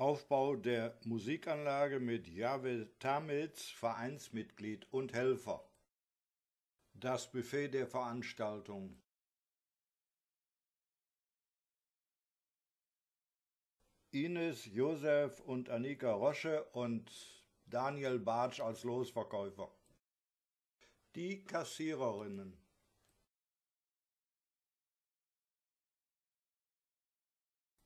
Aufbau der Musikanlage mit Jawe Tamitz, Vereinsmitglied und Helfer. Das Buffet der Veranstaltung. Ines, Josef und Annika Rosche und Daniel Bartsch als Losverkäufer. Die Kassiererinnen.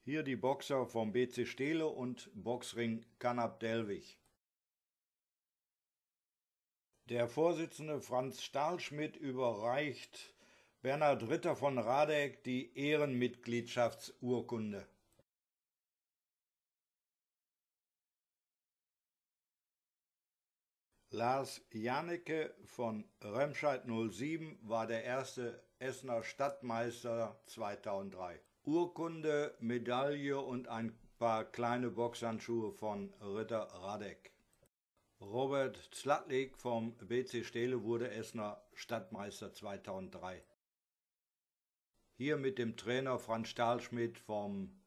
Hier die Boxer vom BC Steele und Boxring Kanap Delwig. Der Vorsitzende Franz Stahlschmidt überreicht Bernhard Ritter von Radeck die Ehrenmitgliedschaftsurkunde. Lars Jannecke von Remscheid 07 war der erste Essener Stadtmeister 2003. Urkunde, Medaille und ein paar kleine Boxhandschuhe von Ritter Radeck. Robert Zlatlik vom BC Steele wurde Essener Stadtmeister 2003. Hier mit dem Trainer Franz Stahlschmidt vom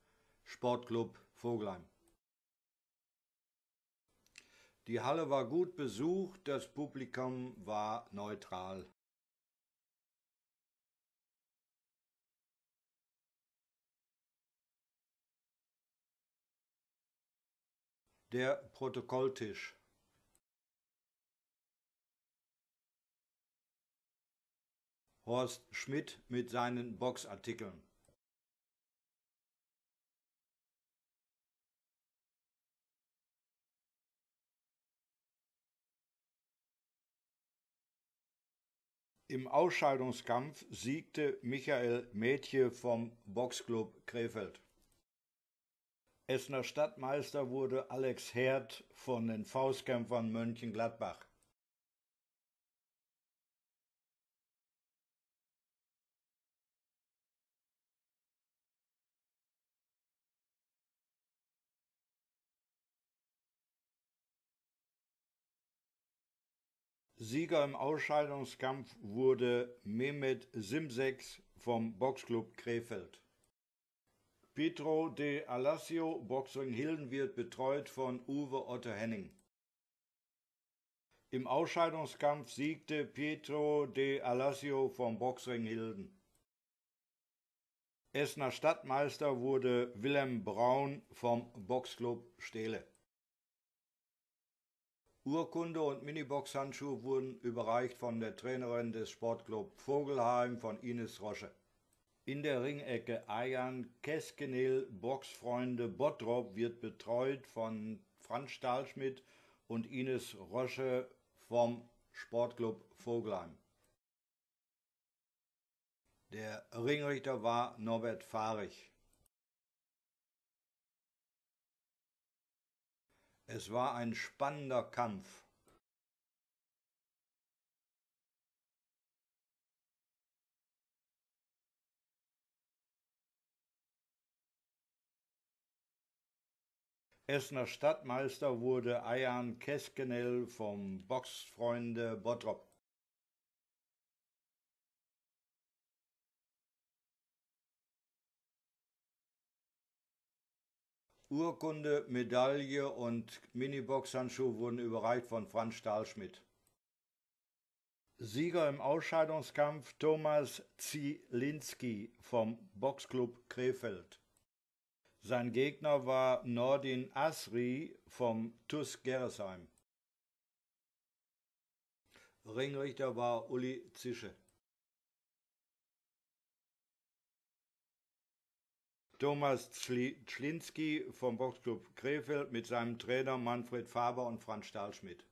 Sportclub Vogelheim. Die Halle war gut besucht, das Publikum war neutral. Der Protokolltisch. Horst Schmidt mit seinen Boxartikeln. Im Ausscheidungskampf siegte Michael Mädche vom Boxclub Krefeld. Essener Stadtmeister wurde Alex Herth von den Faustkämpfern Mönchengladbach. Sieger im Ausscheidungskampf wurde Mehmet Simsek vom Boxclub Krefeld. Pietro de Alassio, Boxring Hilden, wird betreut von Uwe Otto Henning. Im Ausscheidungskampf siegte Pietro de Alassio vom Boxring Hilden. Essener Stadtmeister wurde Wilhelm Braun vom Boxclub Steele. Urkunde und Minibox-Handschuhe wurden überreicht von der Trainerin des Sportclub Vogelheim, von Ines Rosche. In der Ringecke Ayhan Keskenel, Boxfreunde Bottrop, wird betreut von Franz Stahlschmidt und Ines Rosche vom Sportclub Vogelheim. Der Ringrichter war Norbert Fahrig. Es war ein spannender Kampf. Essener Stadtmeister wurde Ayhan Keskenel vom Boxfreunde Bottrop. Urkunde, Medaille und Miniboxhandschuhe wurden überreicht von Franz Stahlschmidt. Sieger im Ausscheidungskampf Thomas Zielinski vom Boxclub Krefeld. Sein Gegner war Nordin Asri vom TUS Geresheim. Ringrichter war Uli Zische. Thomas Zielinski vom Boxclub Krefeld mit seinem Trainer Manfred Faber und Franz Stahlschmidt.